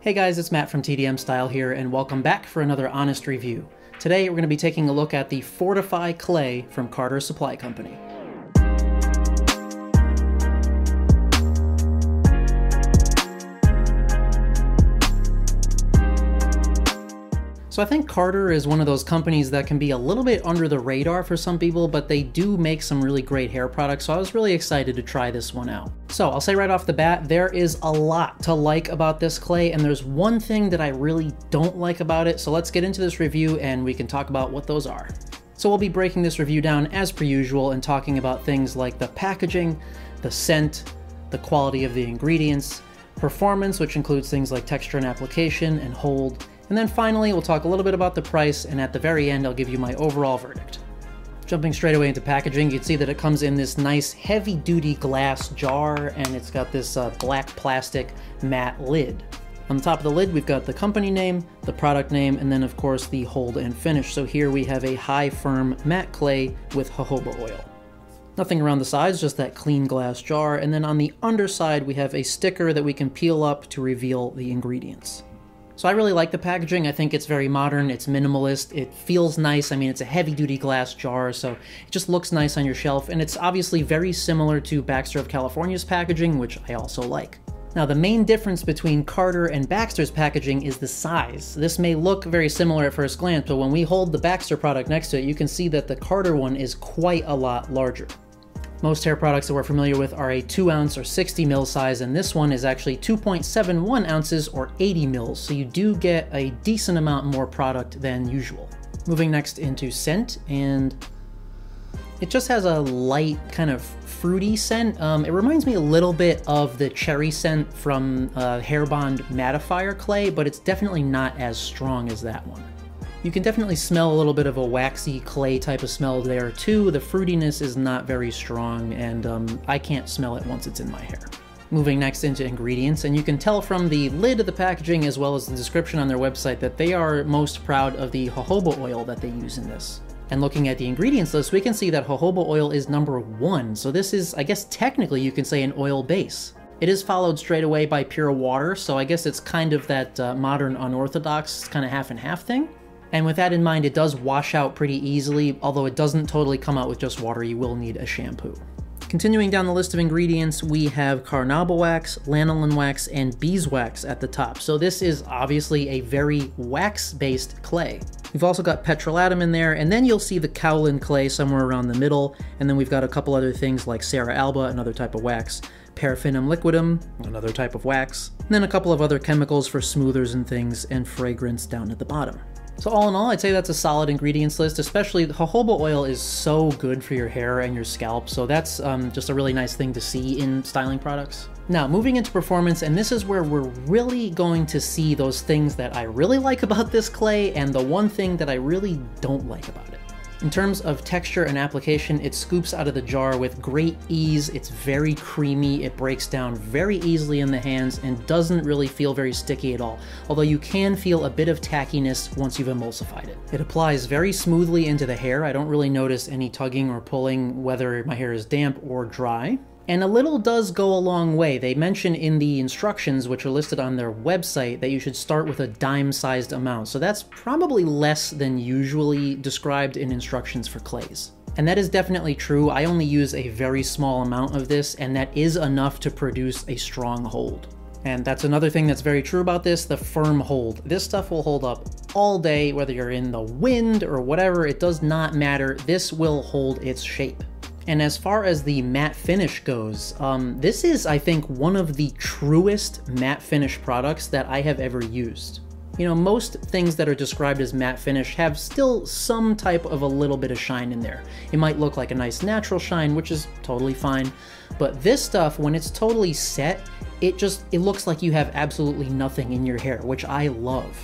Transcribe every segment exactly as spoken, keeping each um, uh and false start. Hey guys, it's Matt from T D M Style here, and welcome back for another honest review. Today we're going to be taking a look at the Fortify Clay from Carter Supply Company. So I think Carter is one of those companies that can be a little bit under the radar for some people, but they do make some really great hair products, so I was really excited to try this one out. So I'll say right off the bat, there is a lot to like about this clay, and there's one thing that I really don't like about it, so let's get into this review and we can talk about what those are. So we'll be breaking this review down as per usual and talking about things like the packaging, the scent, the quality of the ingredients, performance, which includes things like texture and application and hold, and then finally, we'll talk a little bit about the price, and at the very end, I'll give you my overall verdict. Jumping straight away into packaging, you can see that it comes in this nice heavy-duty glass jar, and it's got this uh, black plastic matte lid. On the top of the lid, we've got the company name, the product name, and then of course the hold and finish. So here we have a high firm matte clay with jojoba oil. Nothing around the sides, just that clean glass jar, and then on the underside, we have a sticker that we can peel up to reveal the ingredients. So I really like the packaging. I think it's very modern, it's minimalist, it feels nice. I mean, it's a heavy-duty glass jar, so it just looks nice on your shelf, and it's obviously very similar to Baxter of California's packaging, which I also like. Now, the main difference between Carter and Baxter's packaging is the size. This may look very similar at first glance, but when we hold the Baxter product next to it, you can see that the Carter one is quite a lot larger. Most hair products that we're familiar with are a two ounce or sixty mil size, and this one is actually two point seven one ounces or eighty mils, so you do get a decent amount more product than usual. Moving next into scent, and it just has a light kind of fruity scent. Um, it reminds me a little bit of the cherry scent from uh, Hair Bond Mattifier Clay, but it's definitely not as strong as that one. You can definitely smell a little bit of a waxy clay type of smell there too. The fruitiness is not very strong, and um, I can't smell it once it's in my hair. Moving next into ingredients, and you can tell from the lid of the packaging as well as the description on their website that they are most proud of the jojoba oil that they use in this. And looking at the ingredients list, we can see that jojoba oil is number one. So this is, I guess technically you can say, an oil base. It is followed straight away by pure water, so I guess it's kind of that uh, modern unorthodox kind of half and half thing. And with that in mind, it does wash out pretty easily, although it doesn't totally come out with just water. You will need a shampoo. Continuing down the list of ingredients, we have carnauba wax, lanolin wax, and beeswax at the top. So this is obviously a very wax-based clay. We've also got petrolatum in there, and then you'll see the kaolin clay somewhere around the middle, and then we've got a couple other things like Serra alba, another type of wax, paraffinum liquidum, another type of wax, and then a couple of other chemicals for smoothers and things, and fragrance down at the bottom. So all in all, I'd say that's a solid ingredients list, especially the jojoba oil is so good for your hair and your scalp, so that's um, just a really nice thing to see in styling products. Now, moving into performance, and this is where we're really going to see those things that I really like about this clay and the one thing that I really don't like about it. In terms of texture and application, it scoops out of the jar with great ease. It's very creamy, it breaks down very easily in the hands, and doesn't really feel very sticky at all, although you can feel a bit of tackiness once you've emulsified it. It applies very smoothly into the hair. I don't really notice any tugging or pulling, whether my hair is damp or dry. And a little does go a long way. They mention in the instructions, which are listed on their website, that you should start with a dime-sized amount. So that's probably less than usually described in instructions for clays. And that is definitely true. I only use a very small amount of this, and that is enough to produce a strong hold. And that's another thing that's very true about this, the firm hold. This stuff will hold up all day, whether you're in the wind or whatever, it does not matter. This will hold its shape. And as far as the matte finish goes, um, this is, I think, one of the truest matte finish products that I have ever used. You know, most things that are described as matte finish have still some type of a little bit of shine in there. It might look like a nice natural shine, which is totally fine, but this stuff, when it's totally set, it just, it looks like you have absolutely nothing in your hair, which I love.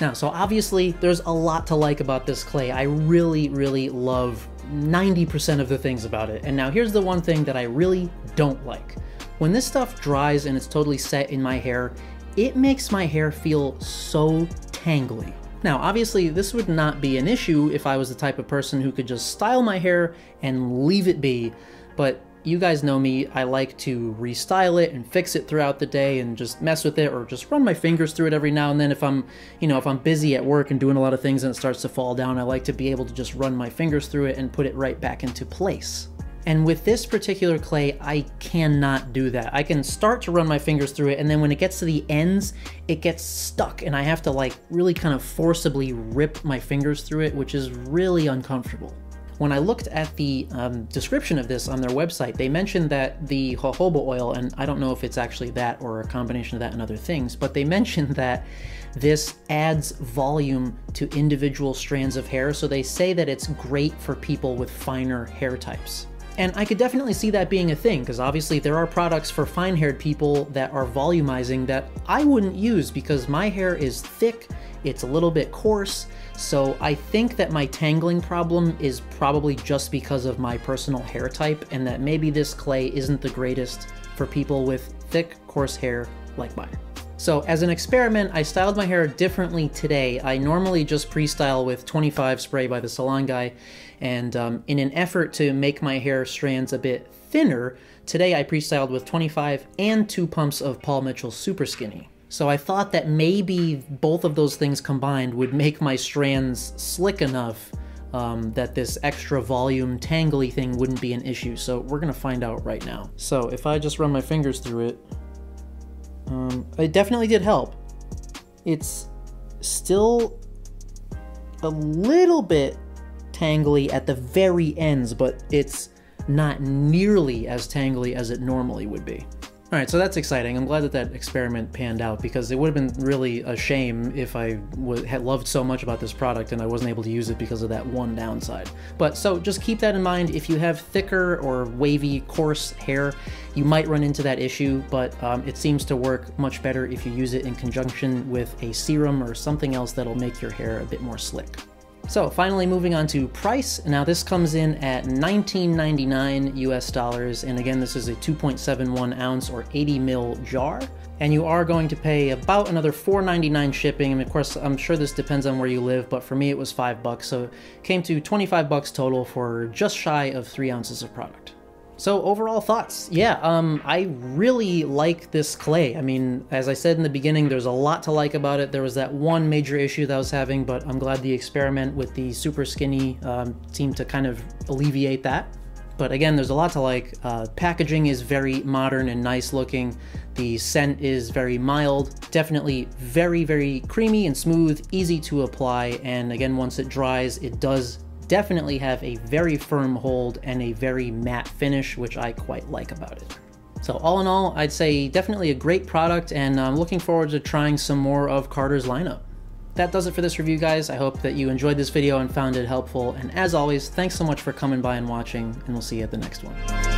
Now, so obviously, there's a lot to like about this clay. I really, really love ninety percent of the things about it. And now here's the one thing that I really don't like. When this stuff dries and it's totally set in my hair, it makes my hair feel so tangly. Now, obviously, this would not be an issue if I was the type of person who could just style my hair and leave it be, but You guys know me, I like to restyle it and fix it throughout the day and just mess with it or just run my fingers through it every now and then. If I'm, you know, if I'm busy at work and doing a lot of things and it starts to fall down, I like to be able to just run my fingers through it and put it right back into place. And with this particular clay, I cannot do that. I can start to run my fingers through it, and then when it gets to the ends, it gets stuck, and I have to like really kind of forcibly rip my fingers through it, which is really uncomfortable. When I looked at the um, description of this on their website, they mentioned that the jojoba oil, and I don't know if it's actually that or a combination of that and other things, but they mentioned that this adds volume to individual strands of hair, so they say that it's great for people with finer hair types. And I could definitely see that being a thing, because obviously there are products for fine-haired people that are volumizing that I wouldn't use because my hair is thick, it's a little bit coarse, so I think that my tangling problem is probably just because of my personal hair type, and that maybe this clay isn't the greatest for people with thick, coarse hair like mine. So as an experiment, I styled my hair differently today. I normally just pre-style with twenty-five spray by the salon guy, and um, in an effort to make my hair strands a bit thinner, today I pre-styled with twenty-five and two pumps of Paul Mitchell Super Skinny. So I thought that maybe both of those things combined would make my strands slick enough Um, that this extra volume tangly thing wouldn't be an issue. So we're gonna find out right now. So if I just run my fingers through it, um, it definitely did help. It's still a little bit tangly at the very ends, but it's not nearly as tangly as it normally would be. All right, so that's exciting. I'm glad that that experiment panned out, because it would have been really a shame if I w had loved so much about this product and I wasn't able to use it because of that one downside. But so just keep that in mind. If you have thicker or wavy, coarse hair, you might run into that issue, but um, it seems to work much better if you use it in conjunction with a serum or something else that'll make your hair a bit more slick. So finally, moving on to price. Now this comes in at nineteen ninety-nine U S dollars, and again this is a two point seven one ounce or eighty mil jar, and you are going to pay about another four ninety-nine shipping, and of course I'm sure this depends on where you live, but for me it was five bucks, so it came to twenty-five bucks total for just shy of three ounces of product. So overall thoughts, yeah, um, I really like this clay. I mean, as I said in the beginning, there's a lot to like about it. There was that one major issue that I was having, but I'm glad the experiment with the Super Skinny um, seemed to kind of alleviate that. But again, there's a lot to like. Uh, packaging is very modern and nice looking. The scent is very mild, definitely very, very creamy and smooth, easy to apply. And again, once it dries, it does definitely have a very firm hold and a very matte finish, which I quite like about it. So all in all, I'd say definitely a great product, and I'm looking forward to trying some more of Carter's lineup. That does it for this review, guys. I hope that you enjoyed this video and found it helpful, and as always, thanks so much for coming by and watching, and we'll see you at the next one.